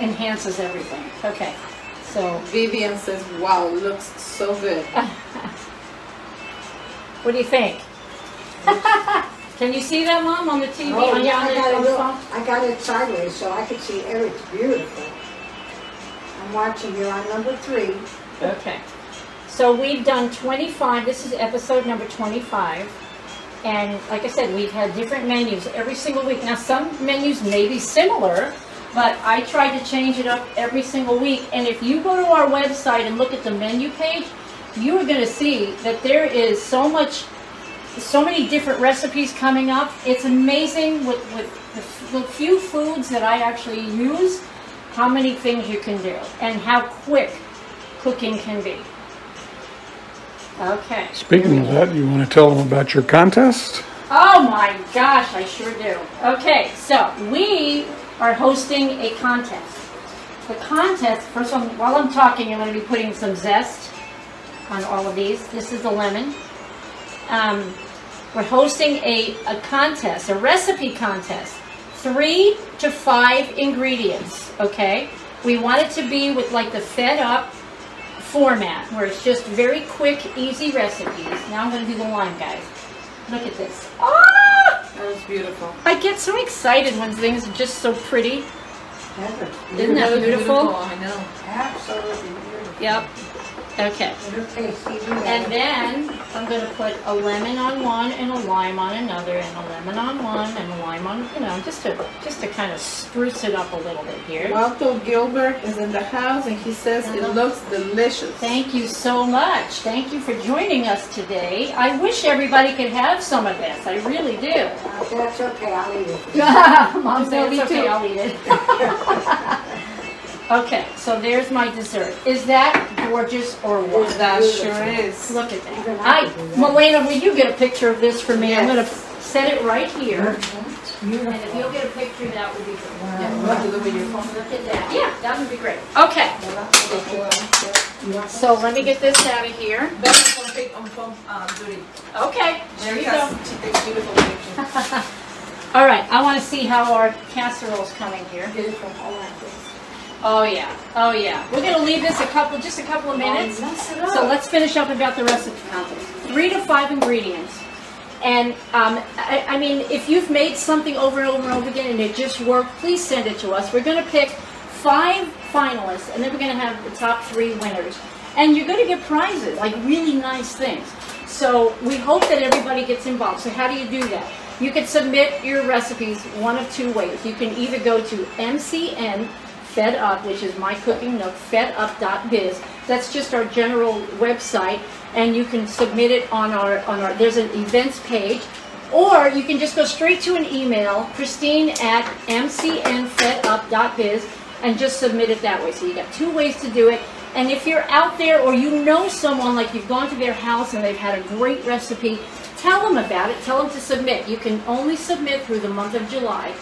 enhances everything. Okay. So Vivian says, "Wow, looks so good." What do you think? Can you see that, Mom, on the T V? Oh, on yeah, I got, it I got it sideways, so I could see everything. Beautiful. I'm watching you on number three. Okay. So we've done twenty-five. This is episode number twenty-five. And like I said, we've had different menus every single week. Now, some menus may be similar, but I try to change it up every single week. And if you go to our website and look at the menu page, you are going to see that there is so much, so many different recipes coming up. It's amazing with, with the, the few foods that I actually use, how many things you can do and how quick cooking can be. Okay. Speaking of that, you want to tell them about your contest? Oh my gosh, I sure do. Okay, so we are hosting a contest. The contest, first of all, while I'm talking, I'm going to be putting some zest on all of these. This is the lemon. Um, we're hosting a, a contest, a recipe contest. Three to five ingredients, okay? We want it to be with like the Fed Up format, where it's just very quick, easy recipes. Now I'm going to do the lime, guys. Look at this. Ah! That was beautiful. I get so excited when things are just so pretty. That's Isn't that beautiful? beautiful? I know. Absolutely beautiful. Yep. Okay. And then I'm going to put a lemon on one and a lime on another and a lemon on one and a lime on, you know, just to just to kind of spruce it up a little bit here. Walter Gilbert is in the house and he says and it the, looks delicious. Thank you so much. Thank you for joining us today. I wish everybody could have some of this. I really do. Uh, that's okay. I'll eat it. Mom said it's okay. Too. I'll eat it. Okay, so there's my dessert. Is that gorgeous or what? That sure is. Look at that. I, Milena, will you get a picture of this for me? Yes. I'm going to set it right here. And if you'll get a picture, that would be good. Wow. Look at that. Yeah, that would be great. Okay. So let me get this out of here. Okay, there you go. All right, I want to see how our casserole's coming here. Oh yeah, oh yeah. We're gonna leave this a couple, just a couple of minutes. So let's finish up about the recipe contest. Three to five ingredients, and um, I, I mean, if you've made something over and over and over again and it just worked, please send it to us. We're gonna pick five finalists, and then we're gonna have the top three winners, and you're gonna get prizes, like really nice things. So we hope that everybody gets involved. So how do you do that? You can submit your recipes one of two ways. You can either go to M C N. Fed Up, which is My Cooking Nook, fed up dot biz. That's just our general website, and you can submit it on our, on our, there's an events page, or you can just go straight to an email, Christine at m c n fed up dot biz, and just submit it that way. So you got two ways to do it, and if you're out there or you know someone, like you've gone to their house and they've had a great recipe, tell them about it, tell them to submit. You can only submit through the month of July.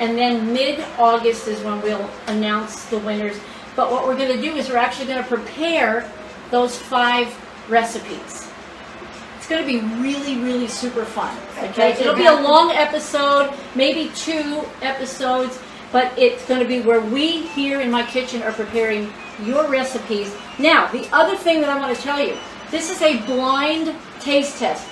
And then mid-August is when we'll announce the winners. But what we're going to do is we're actually going to prepare those five recipes. It's going to be really, really super fun. Okay, it'll be a long episode, maybe two episodes, but it's going to be where we here in my kitchen are preparing your recipes. Now, the other thing that I want to tell you, this is a blind taste test.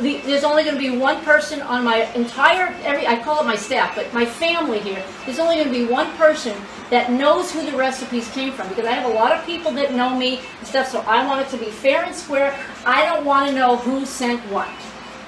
The, there's only going to be one person on my entire, every, I call it my staff, but my family here, there's only going to be one person that knows who the recipes came from, because I have a lot of people that know me and stuff, so I want it to be fair and square. I don't want to know who sent what,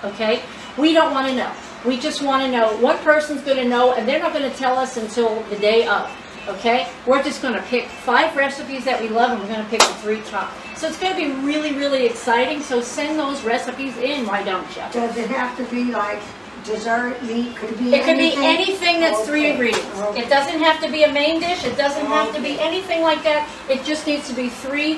okay? We don't want to know. We just want to know. One person's going to know, and they're not going to tell us until the day of, okay? We're just going to pick five recipes that we love, and we're going to pick the three top. So it's going to be really, really exciting. So send those recipes in, why don't you? Does it have to be like dessert, meat? Could it be it could anything? be anything that's okay. three ingredients. Okay. It doesn't have to be a main dish. It doesn't okay. have to be anything like that. It just needs to be three,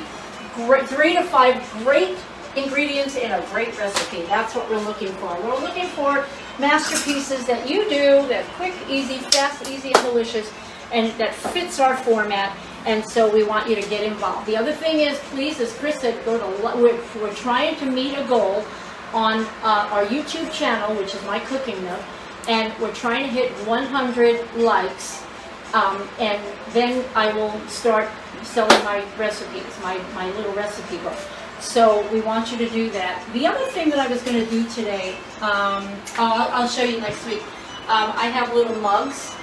three to five great ingredients in a great recipe. That's what we're looking for. We're looking for masterpieces that you do, that quick, easy, fast, easy, and delicious, and that fits our format. And so we want you to get involved. The other thing is, please, as Chris said, go to, we're, we're trying to meet a goal on uh, our YouTube channel, which is My Cooking Nook, and we're trying to hit one hundred likes, um, and then I will start selling my recipes, my, my little recipe book. So we want you to do that. The other thing that I was going to do today, um, I'll, I'll show you next week, um, I have little mugs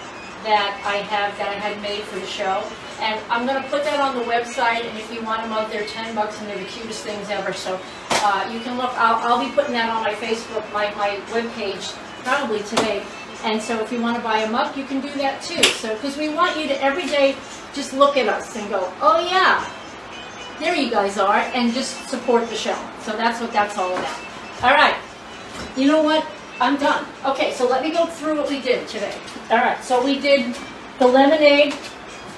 that I have that I had made for the show. And I'm going to put that on the website, and if you want them out, they're ten bucks, and they're the cutest things ever. So uh, you can look. I'll, I'll be putting that on my Facebook, my, my webpage, probably today. And so if you want to buy a mug, you can do that too. So because we want you to every day just look at us and go, oh yeah, there you guys are, and just support the show. So that's what that's all about. All right. You know what? I'm done. Okay, so let me go through what we did today. All right, so we did the lemonade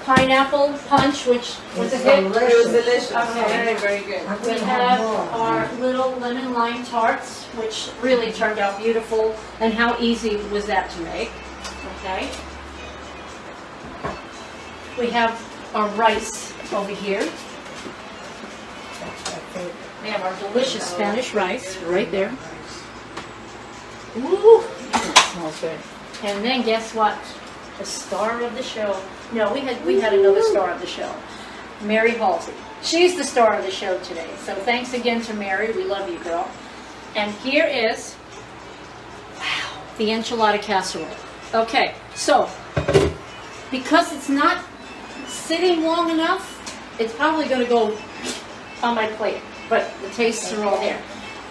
pineapple punch, which was a hit. It was delicious. Okay. Very, very good. We have our little lemon lime tarts, which really turned out beautiful. And how easy was that to make? Okay. We have our rice over here. We have our delicious Spanish rice right there. Ooh, that smells good. And then guess what? The star of the show. No, we had we had another star of the show, Mary Halsey. She's the star of the show today. So thanks again to Mary. We love you, girl. And here is, wow, the enchilada casserole. Okay, so because it's not sitting long enough, it's probably going to go on my plate. But the tastes are all there.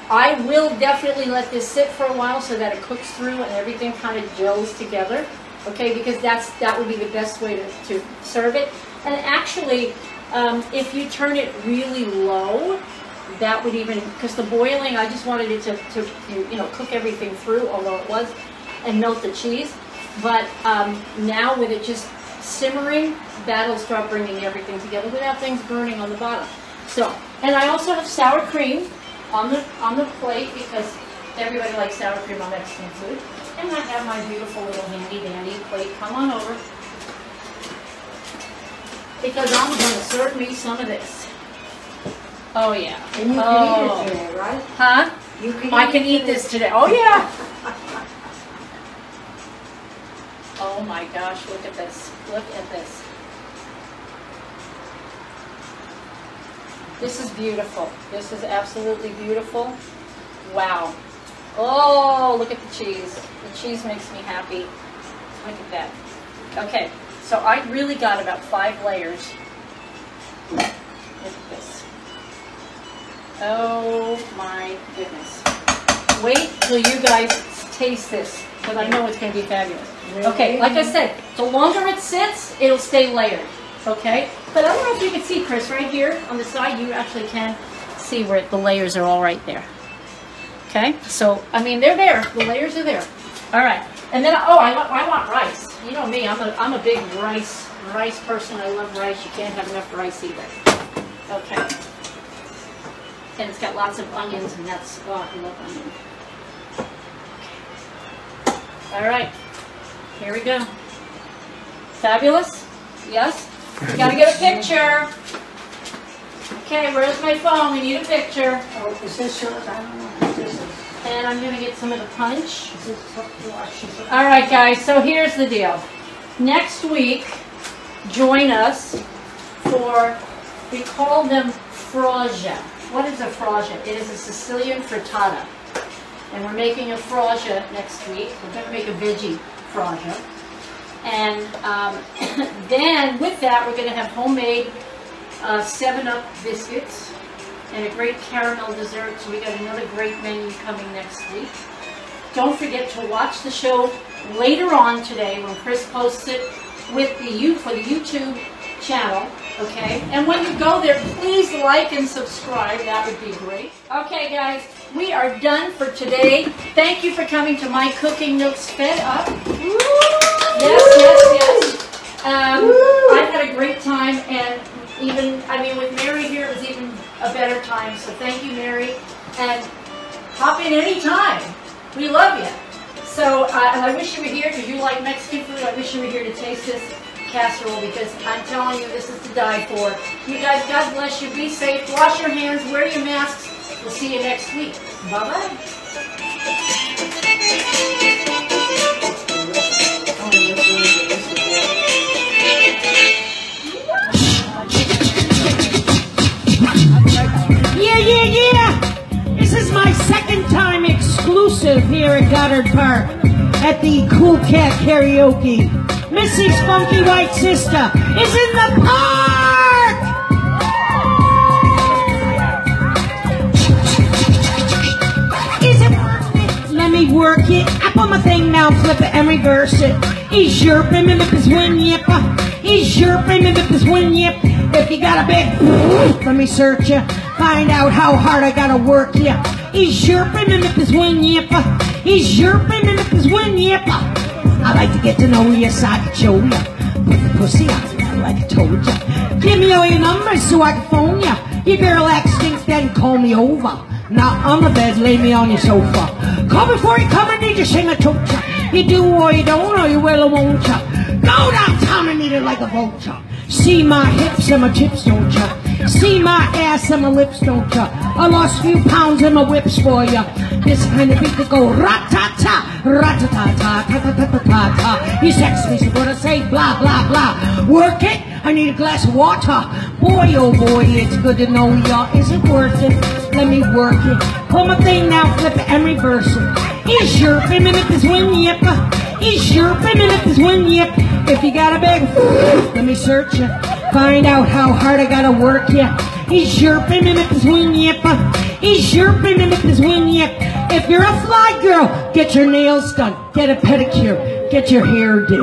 I will definitely let this sit for a while so that it cooks through and everything kind of gels together. Okay, because that's that would be the best way to, to serve it. And actually, um, if you turn it really low, that would even, because the boiling, I just wanted it to, to you know, cook everything through, although it was, and melt the cheese. But um, now with it just simmering, that'll start bringing everything together without things burning on the bottom. So, and I also have sour cream on the on the plate because everybody likes sour cream on Mexican food. And I have my beautiful little handy dandy plate. Come on over. Because I'm going to serve me some of this. Oh, yeah. And you oh. can eat it today, right? Huh? You can I eat can eat this today. Oh, yeah. Oh, my gosh. Look at this. Look at this. This is beautiful. This is absolutely beautiful. Wow. Oh, look at the cheese. The cheese makes me happy. Look at that. Okay, so I really got about five layers. Look at this. Oh my goodness. Wait till you guys taste this, because I know it's going to be fabulous. Okay, like I said, the longer it sits, it'll stay layered. Okay, but I don't know if you can see, Chris, right here on the side, you actually can see where the layers are all right there. Okay, so, I mean, they're there. The layers are there. All right. And then, oh, I, I want rice. You know me. I'm a, I'm a big rice rice person. I love rice. You can't have enough rice either. Okay. And it's got lots of onions, and that's, oh, I love onions. Okay. All right. Here we go. Fabulous? Yes? You got to get a picture. Okay, where's my phone? We need a picture. Oh, is this yours? I don't know. And I'm going to get some of the punch. All right, guys, so here's the deal. next week, join us for, we call them frogia. What is a frogia? It is a Sicilian frittata. And we're making a frogia next week. We're going to make a veggie frogia. And um, then with that, we're going to have homemade uh, seven up biscuits and a great caramel dessert. So we got another great menu coming next week. Don't forget to watch the show later on today when Chris posts it with the you for the YouTube channel. Okay, and when you go there, please like and subscribe. That would be great. Okay, guys, we are done for today. Thank you for coming to My Cooking Nook's Fed Up. Woo! Yes, yes, yes. Um, I've had a great time, and even, I mean, with Mary here, it was even a better time. So thank you, Mary. And hop in any time. We love you. So uh, I wish you were here, because you like Mexican food. I wish you were here to taste this casserole, because I'm telling you, this is to die for. You guys, God bless you. Be safe. Wash your hands. Wear your masks. We'll see you next week. Bye-bye. Yeah, yeah, yeah! This is my second time exclusive here at Goddard Park at the Cool Cat Karaoke. Missy's Funky White Sister is in the park! Is it worth it? Let me work it. I put my thing now, flip it and reverse it. Is your payment if it's one yip? Is your payment if it's one yip? If you got a big, let me search ya. Find out how hard I gotta work ya. Is your payment if it's one yip? Is your payment if it's one yip? I like to get to know ya, so I can show ya. Put the pussy out, like I told ya. Give me all your numbers so I can phone ya. Your girl acts stinks, then call me over. Now on the bed, lay me on your sofa. Call before you come and need to sing a tocha. You do or you don't, or you will or won't ya. Go downtown and eat it like a vulture. See my hips and my chips, don't ya? See my ass and my lips, don't ya? I lost a few pounds in my whips for ya. This kind of beat that go ra-ta-ta, ra-ta-ta-ta, ta-ta-ta-ta-ta. You sex me, so what I say, blah, blah, blah. Work it, I need a glass of water. Boy, oh boy, it's good to know ya. Is it worth it? Let me work it. Pull my thing now, flip it and reverse it. Is your payment if it's one yip? Is your payment if it's one yip? If you got a big, let me search you. Find out how hard I gotta work you. Is your payment if it's one yip? Is your payment if it's one yip? If you're a fly girl, get your nails done. Get a pedicure. Get your hair did.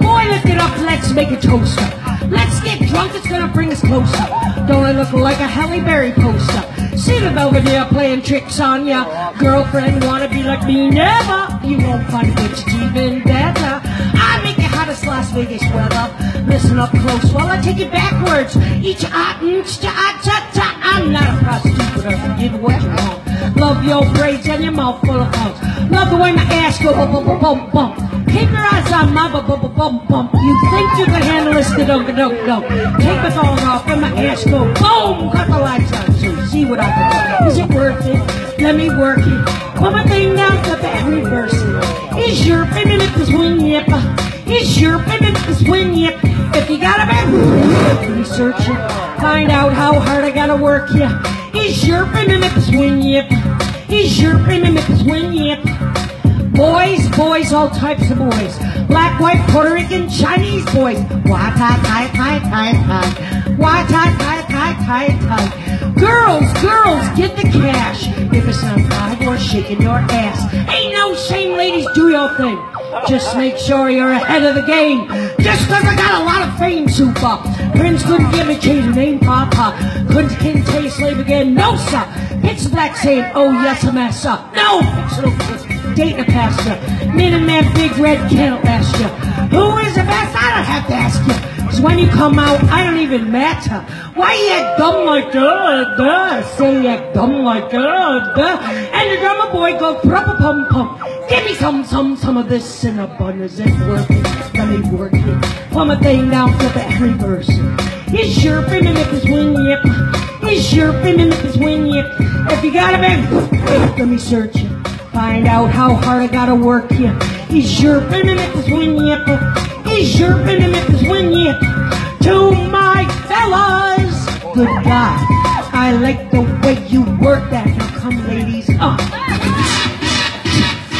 Boy, lift it up. Let's make a toaster. Let's get drunk. It's gonna bring us closer. Don't I look like a Halle Berry poster? See the Belvedere playing tricks on ya. Girlfriend wanna be like me? Never. You won't find a bitch even better. I make it hottest Las Vegas weather. Listen up close while I take it backwards. Each ot, each ta, ta, ta. I'm not a prostitute, but I forgive what I'm wrong. Love your braids and your mouth full of pumps. Love the way my ass go bump, bump, bump, bump. Keep your eyes on my bump, bump, bump, bump. You think you can handle this? No, no, no. Take my phone off and my ass go boom. Cut the lights on too. See what I can do. Is it worth it? Let me work it. Put my thing down, flip it and reverse it. Is your feminine this wing yip? Is your feminine this wing yip? If you got a bad research it. Find out how hard I gotta work ya. Is your feminine this wing yip? Is your feminine this wing yip? Boys, boys, all types of boys. Black, white, Puerto Rican, Chinese boys. Why tie, tie, tie, tie, tie. Why tie, tie, tie, tie, tie. Girls, girls, get the cash. If it's not five, we're shaking your ass. Ain't no shame, ladies, do your thing. Just make sure you're ahead of the game. Just cause I got a lot of fame, super. Prince couldn't give me change, name papa. Couldn't king taste slave again, no sir. It's black saying, oh yes, I'm ass up. No, it's dating a pastor, men in that big red can't last you. Who is the best? I don't have to ask you. Cause when you come out, I don't even matter. Why you act dumb like that? Uh, say you act dumb like that. Uh, and the drummer boy go proper pum pum. Give me some, some, some of this in a bun. Is it worth it? Let me work it. Put my thing down, flip it and reverse it. It's your feminine if it's wing yip. It's your feminine if it's wing yip. If you got a man, let me search it. Find out how hard I gotta work ya. Is your feminine if it's wing yip? is your venomous winglet to my fellas. Good God, I like the way you work that. Now come, ladies, up.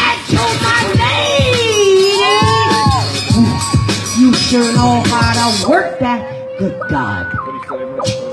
And to my ladies, you sure know how to work that. Good God.